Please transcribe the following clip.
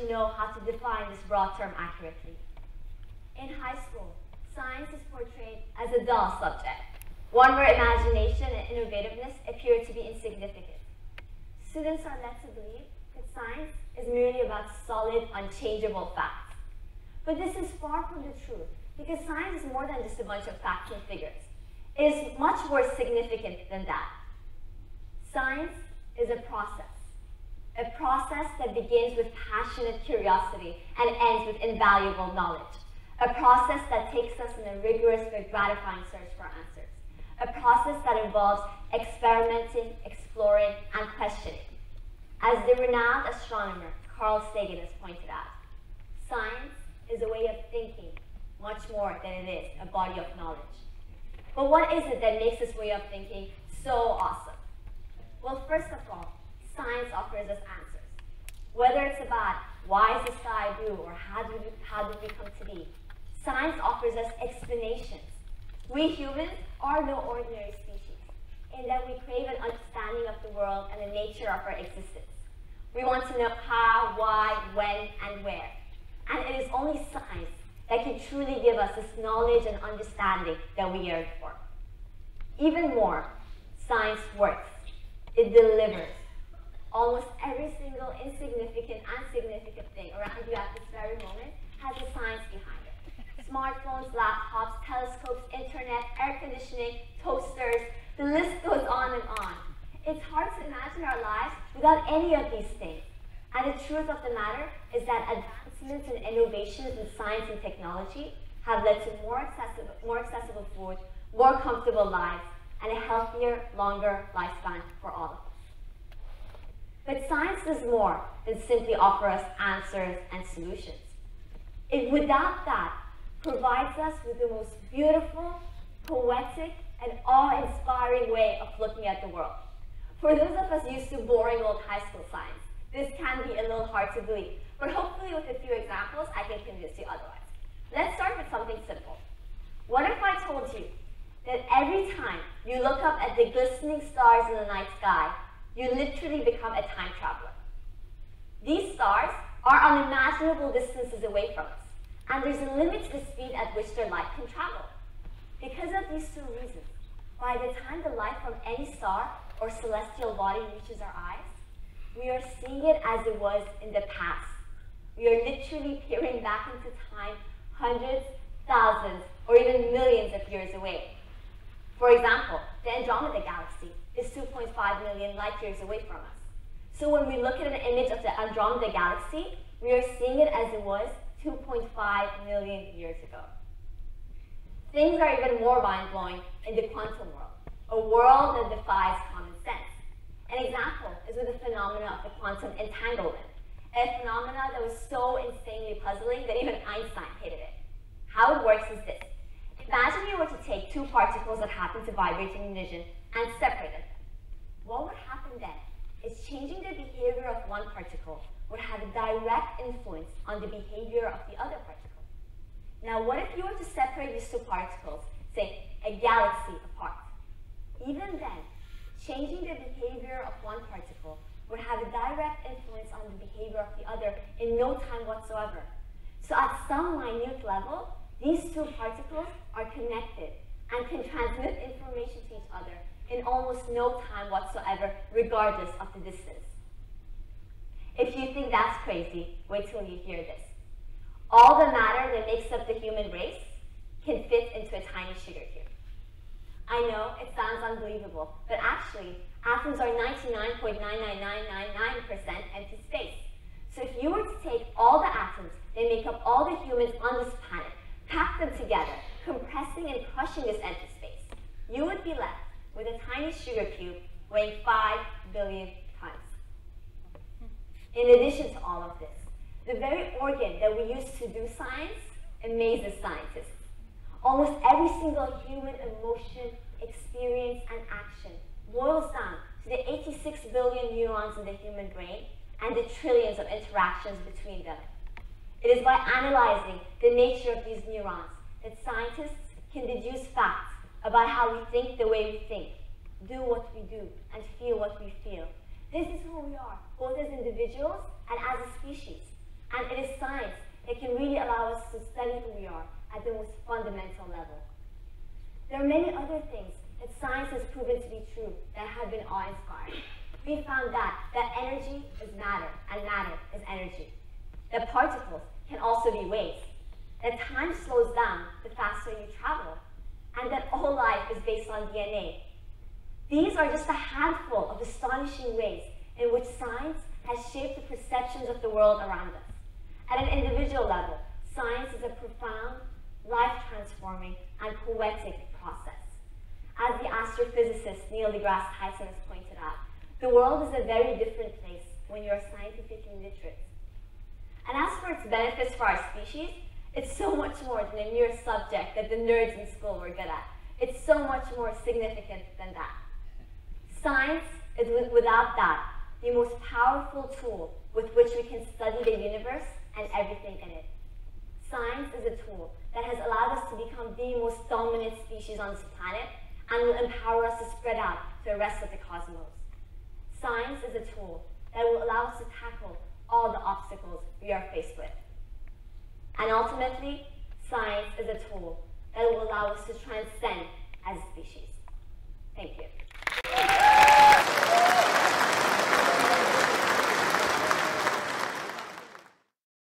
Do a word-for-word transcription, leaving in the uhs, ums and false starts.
actually know how to define this broad term accurately. In high school, science is portrayed as a dull subject, one where imagination and innovativeness appear to be insignificant. Students are led to believe that science is merely about solid, unchangeable facts. But this is far from the truth, because science is more than just a bunch of facts and figures. It is much more significant than that. Science is a process, a process that begins with passionate curiosity and ends with invaluable knowledge, a process that takes us in a rigorous but gratifying search for answers, a process that involves experimenting, exploring, and questioning. As the renowned astronomer Carl Sagan has pointed out, science is a way of thinking much more than it is a body of knowledge. But what is it that makes this way of thinking so awesome? Well, first of all, science offers us answers. Whether it's about why is the sky blue or how did we, how did we come to be, science offers us explanations. We humans are no ordinary species, in that we crave an understanding of the world and the nature of our existence. We want to know how, why, when, and where. And it is only science that can truly give us this knowledge and understanding that we yearn for. Even more, science works. It delivers. Almost every single insignificant and significant thing around you at this very moment has a science behind it. Smartphones, laptops, telescopes, internet, air conditioning, toasters, the list goes on and on. It's hard to imagine our lives without any of these things. And the truth of the matter is that advancements and innovations in science and technology have led to more accessible, more accessible food, more comfortable lives, and a healthier, longer lifespan for all of us. But science does more than simply offer us answers and solutions. It, without that, provides us with the most beautiful, poetic, and awe-inspiring way of looking at the world. For those of us used to boring old high school science, this can be a little hard to believe, but hopefully with a few examples, I can convince you otherwise. Let's start with something simple. What if I told you that every time you look up at the glistening stars in the night sky, you literally become a time traveler? These stars are unimaginable distances away from us, and there's a limit to the speed at which their light can travel. Because of these two reasons, by the time the light from any star or celestial body reaches our eyes, we are seeing it as it was in the past. We are literally peering back into time hundreds, thousands, or even millions of years away. For example, the Andromeda galaxy is two point five million light years away from us. So when we look at an image of the Andromeda galaxy, we are seeing it as it was two point five million years ago. Things are even more mind-blowing in the quantum world, a world that defies common sense. An example is with the phenomena of the quantum entanglement, a phenomena that was so insanely puzzling that even Einstein hated it. How it works is this. Imagine you were to take two particles that happen to vibrate in unison and separate them. What would happen then is changing the behavior of one particle would have a direct influence on the behavior of the other particle. Now, what if you were to separate these two particles, say, a galaxy apart? Even then, changing the behavior of one particle would have a direct influence on the behavior of the other in no time whatsoever. So at some minute level, these two particles are connected and can transmit information to each other in almost no time whatsoever, regardless of the distance. If you think that's crazy, wait till you hear this. All the matter that makes up the human race can fit into a tiny sugar cube. I know, it sounds unbelievable, but actually, atoms are ninety-nine point nine nine nine nine nine percent empty space. So if you were to take all the atoms that make up all the humans on this planet, pack them together, compressing and crushing this empty space, you would be left with a tiny sugar cube weighing five billion tons. In addition to all of this, the very organ that we use to do science amazes scientists. Almost every single human emotion, experience, and action boils down to the eighty-six billion neurons in the human brain and the trillions of interactions between them. It is by analyzing the nature of these neurons that scientists can deduce facts about how we think the way we think, do what we do, and feel what we feel. This is who we are, both as individuals and as a species. And it is science that can really allow us to study who we are at the most fundamental level. There are many other things that science has proven to be true that have been awe-inspiring. We found that, that energy is matter, and matter is energy. That particles can also be waves. That time slows down the faster you travel. And that all life is based on D N A. These are just a handful of astonishing ways in which science has shaped the perceptions of the world around us. At an individual level, science is a profound, life-transforming, and poetic process. As the astrophysicist Neil deGrasse Tyson has pointed out, the world is a very different place when you are scientifically literate. And as for its benefits for our species, it's so much more than a mere subject that the nerds in school were good at. It's so much more significant than that. Science is, without doubt, the most powerful tool with which we can study the universe and everything in it. Science is a tool that has allowed us to become the most dominant species on this planet and will empower us to spread out to the rest of the cosmos. Science is a tool that will allow us to tackle all the obstacles we are faced with. And ultimately, science is a tool that will allow us to transcend as a species. Thank you.